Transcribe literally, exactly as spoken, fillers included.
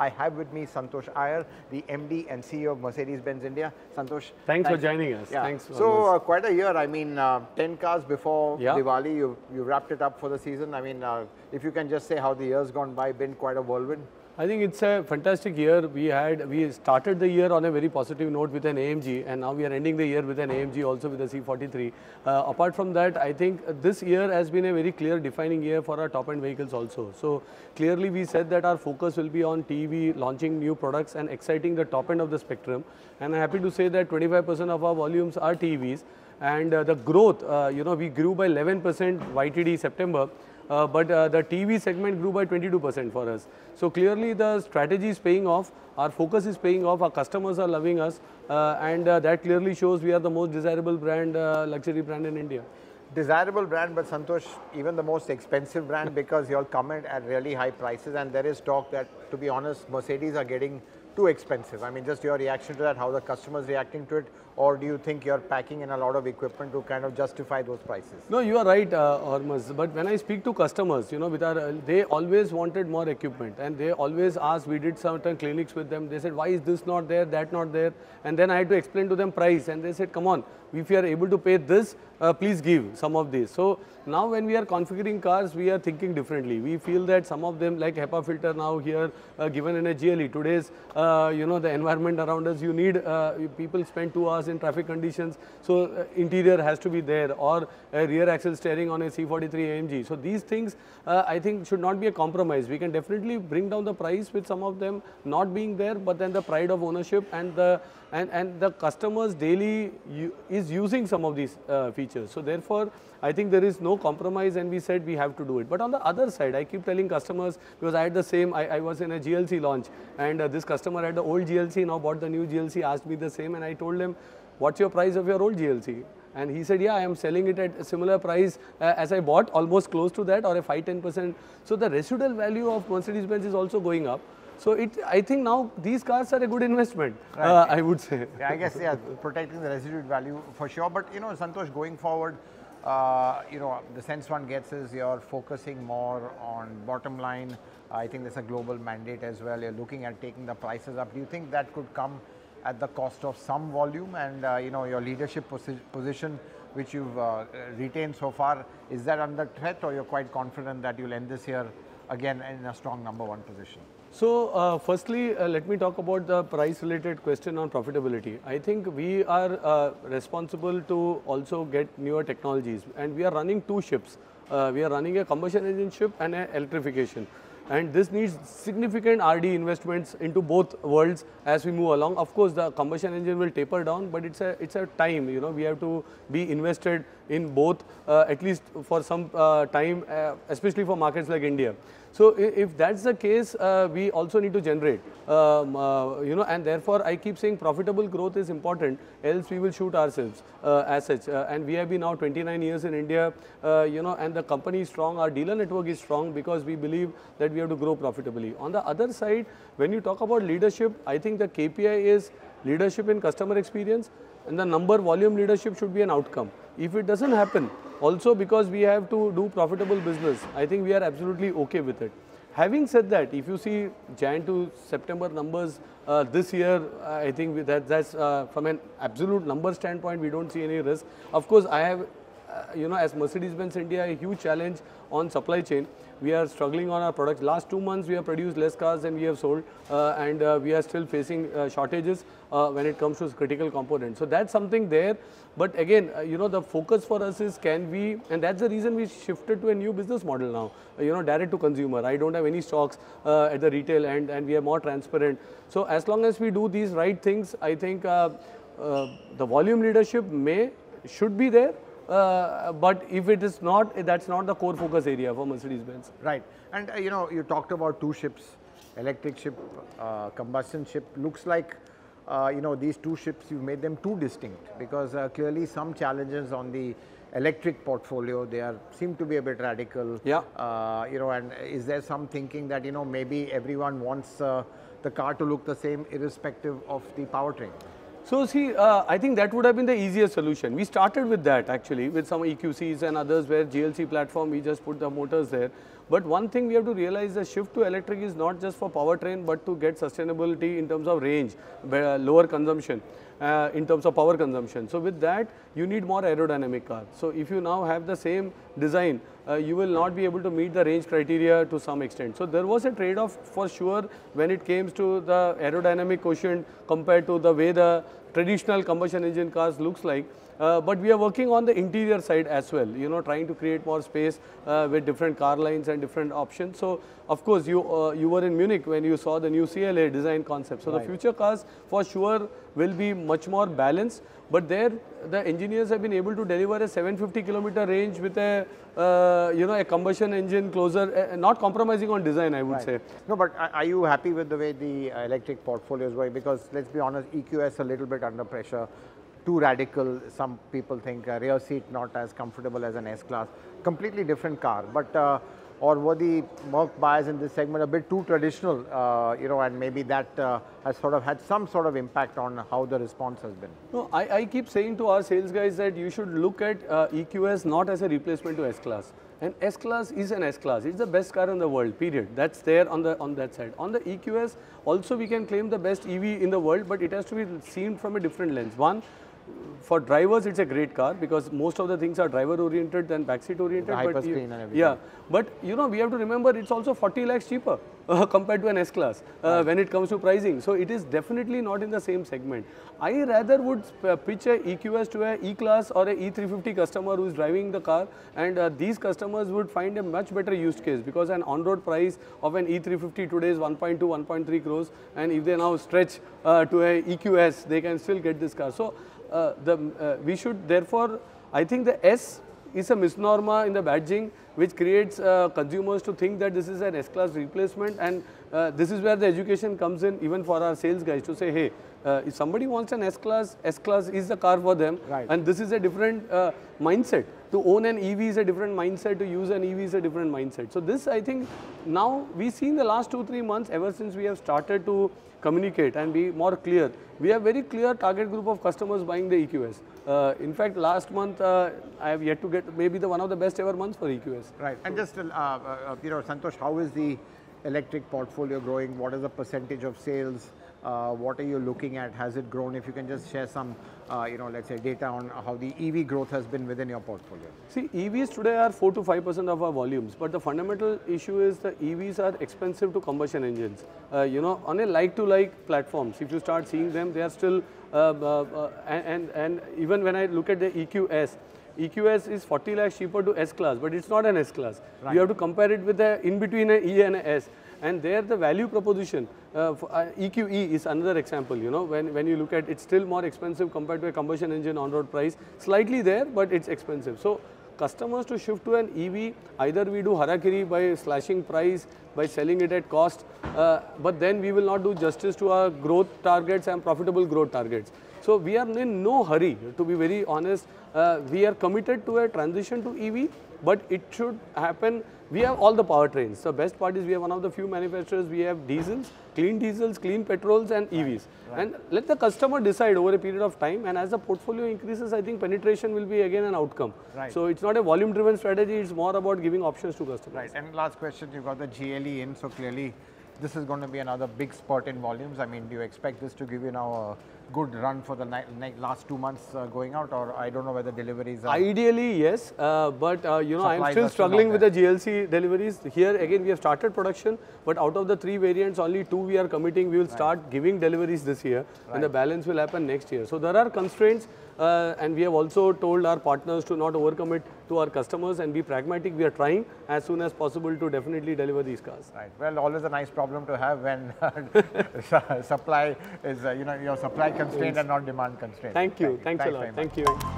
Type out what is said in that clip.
I have with me Santosh Iyer, the M D and C E O of Mercedes-Benz India. Santosh, thanks, thanks for joining us. Yeah. Thanks. So uh, quite a year. I mean, uh, ten cars before yeah. Diwali. You you wrapped it up for the season. I mean, uh, if you can just say how the year's gone by, been quite a whirlwind. I think it's a fantastic year. We had we started the year on a very positive note with an A M G, and now we are ending the year with an A M G also with a C forty-three. Uh, apart from that, I think this year has been a very clear defining year for our top-end vehicles also. So clearly we said that our focus will be on T E V, launching new products and exciting the top-end of the spectrum. And I'm happy to say that twenty-five percent of our volumes are T E Vs, and uh, the growth, uh, you know, we grew by eleven percent Y T D September. Uh, but uh, the T V segment grew by twenty-two percent for us. So clearly the strategy is paying off, our focus is paying off, our customers are loving us, uh, and uh, that clearly shows we are the most desirable brand, uh, luxury brand in India. Desirable brand, but Santosh, even the most expensive brand, because you all come in at really high prices, and there is talk that, to be honest, Mercedes are getting too expensive. I mean, just your reaction to that, how the customers reacting to it, or do you think you're packing in a lot of equipment to kind of justify those prices? No, you are right, uh, Hormazd. But when I speak to customers, you know, with our, they always wanted more equipment, and they always asked. We did certain clinics with them. They said, "Why is this not there? That not there?" And then I had to explain to them price, and they said, "Come on, if you are able to pay this, uh, please give some of this." So now when we are configuring cars, we are thinking differently. We feel that some of them, like HEPA filter now here, uh, given in a G L E. Today's, uh, you know, the environment around us, you need, uh, people spend two hours in traffic conditions. So uh, interior has to be there, or a rear axle steering on a C forty-three A M G. So these things, uh, I think, should not be a compromise. We can definitely bring down the price with some of them not being there, but then the pride of ownership and the, and, and the customers daily is using some of these uh, features. So therefore, I think there is no compromise, and we said we have to do it. But on the other side, I keep telling customers, because I had the same, I, I was in a G L C launch, and uh, this customer had the old G L C, now bought the new G L C, asked me the same, and I told him, "What's your price of your old G L C?" And he said, "Yeah, I am selling it at a similar price uh, as I bought, almost close to that, or a five to ten percent. So the residual value of Mercedes-Benz is also going up. So it, I think now these cars are a good investment, right. uh, I would say. Yeah, I guess, yeah, protecting the residual value for sure. But you know, Santosh, going forward, uh, you know, the sense one gets is you're focusing more on bottom line. I think there's a global mandate as well. You're looking at taking the prices up. Do you think that could come at the cost of some volume? And uh, you know, your leadership posi position, which you've uh, retained so far, is that under threat, or you're quite confident that you'll end this year again in a strong number one position? So uh, firstly, uh, let me talk about the price related question on profitability. I think we are uh, responsible to also get newer technologies, and we are running two ships. Uh, we are running a combustion engine ship and an electrification. And this needs significant R and D investments into both worlds as we move along. Of course, the combustion engine will taper down, but it's a it's a time. You know, we have to be invested in both, uh, at least for some uh, time, uh, especially for markets like India. So if that's the case, uh, we also need to generate, um, uh, you know, and therefore I keep saying profitable growth is important, else we will shoot ourselves uh, as such. Uh, and we have been now twenty-nine years in India, uh, you know, and the company is strong, our dealer network is strong, because we believe that we have to grow profitably. On the other side, when you talk about leadership, I think the K P I is leadership in customer experience, and the number volume leadership should be an outcome. If it doesn't happen, also because we have to do profitable business, I think we are absolutely okay with it. Having said that, if you see Jan to September numbers uh, this year, I think that that's uh, from an absolute number standpoint, we don't see any risk. Of course, I have, uh, you know, as Mercedes-Benz India, a huge challenge on supply chain. We are struggling on our products. Last two months, we have produced less cars than we have sold, uh, and uh, we are still facing uh, shortages uh, when it comes to critical components. So that's something there. But again, uh, you know, the focus for us is, can we, and that's the reason we shifted to a new business model now, uh, you know, direct to consumer. I don't have any stocks uh, at the retail end, and we are more transparent. So as long as we do these right things, I think uh, uh, the volume leadership may, should be there. Uh, but if it is not, that's not the core focus area for Mercedes-Benz. Right. And uh, you know, you talked about two ships, electric ship, uh, combustion ship. Looks like, uh, you know, these two ships, you've made them too distinct, because uh, clearly some challenges on the electric portfolio, they are, seem to be a bit radical. Yeah. Uh, you know, and is there some thinking that, you know, maybe everyone wants uh, the car to look the same irrespective of the powertrain? So see, uh, I think that would have been the easiest solution. We started with that actually, with some E Q Cs and others, where G L C platform, we just put the motors there. But one thing we have to realize, the shift to electric is not just for powertrain, but to get sustainability in terms of range, lower consumption, uh, in terms of power consumption. So with that, you need more aerodynamic car. So if you now have the same design, uh, you will not be able to meet the range criteria to some extent. So there was a trade-off for sure when it came to the aerodynamic quotient compared to the way the traditional combustion engine cars looks like. Uh, but we are working on the interior side as well, you know, trying to create more space uh, with different car lines and different options. So, of course, you uh, you were in Munich when you saw the new C L A design concept. So, right. The future cars for sure will be much more balanced. But there, the engineers have been able to deliver a seven hundred fifty kilometer range with a, uh, you know, a combustion engine closer, uh, not compromising on design, I would right. say. No, but are you happy with the way the electric portfolio is going? Because let's be honest, E Q S a little bit under pressure. Too radical, some people think, uh, rear seat not as comfortable as an S-Class, completely different car. But, uh, or were the Merc buyers in this segment a bit too traditional, uh, you know, and maybe that uh, has sort of had some sort of impact on how the response has been? No, I, I keep saying to our sales guys that you should look at uh, E Q S not as a replacement to S-Class. And S-Class is an S-Class, it's the best car in the world, period. That's there on the on that side. On the E Q S, also we can claim the best E V in the world, but it has to be seen from a different lens. One, for drivers, it's a great car because most of the things are driver-oriented than backseat-oriented. Hyper screen and everything. Yeah, but you know, we have to remember it's also forty lakhs cheaper uh, compared to an S-Class uh, right. when it comes to pricing. So it is definitely not in the same segment. I rather would pitch a E Q S to an E-Class or an E three fifty customer who is driving the car, and uh, these customers would find a much better use case because an on-road price of an E three fifty today is one point two, one point three crores, and if they now stretch uh, to an E Q S, they can still get this car. So. Uh, the, uh, we should therefore, I think the S is a misnomer in the badging which creates uh, consumers to think that this is an S-Class replacement, and uh, this is where the education comes in, even for our sales guys to say, hey, uh, if somebody wants an S-Class, S-Class is the car for them, right. and this is a different uh, mindset. To own an E V is a different mindset, to use an E V is a different mindset. So this, I think, now we see in the last two, three months, ever since we have started to communicate and be more clear, we have very clear target group of customers buying the E Q S. Uh, in fact, last month, uh, I have yet to get maybe the one of the best ever months for E Q S. Right. And just, uh, uh, you know, Santosh, how is the electric portfolio growing? What is the percentage of sales? Uh, what are you looking at? Has it grown? If you can just share some, uh, you know, let's say data on how the E V growth has been within your portfolio. See, E Vs today are four to five percent of our volumes, but the fundamental issue is the E Vs are expensive to combustion engines. Uh, you know, on a like-to-like platforms, if you start seeing them, they are still, uh, uh, uh, and, and even when I look at the E Q S, E Q S is forty lakhs cheaper to S-Class, but it's not an S-Class. Right. You have to compare it with the in-between an E and an S. And there the value proposition, uh, for, uh, E Q E is another example, you know, when, when you look at it's still more expensive compared to a combustion engine on-road price, slightly there, but it's expensive. So customers to shift to an E V, either we do harakiri by slashing price, by selling it at cost, uh, but then we will not do justice to our growth targets and profitable growth targets. So we are in no hurry, to be very honest. Uh, we are committed to a transition to E V, but it should happen. We have all the powertrains. The best part is we are one of the few manufacturers. We have diesels, clean diesels, clean petrols, and E Vs. Right. And let the customer decide over a period of time. And as the portfolio increases, I think penetration will be again an outcome. Right. So it's not a volume-driven strategy. It's more about giving options to customers. Right. And last question, you've got the G L E in, so clearly this is going to be another big spurt in volumes. I mean, do you expect this to give you now a good run for the last two months uh, going out, or I don't know whether deliveries are? Ideally, yes, uh, but uh, you know, I'm still struggling with the G L C deliveries. Here again, we have started production, but out of the three variants, only two we are committing. We will start right. giving deliveries this year, right. and the balance will happen next year. So there are constraints, uh, and we have also told our partners to not overcommit to our customers and be pragmatic. We are trying as soon as possible to definitely deliver these cars. Right. Well, always a nice problem. Problem to have when uh, supply is, uh, you know, your supply constraint yes. and not demand constraint. Thank you. Thank you. Thanks, Thanks a lot. Thank you.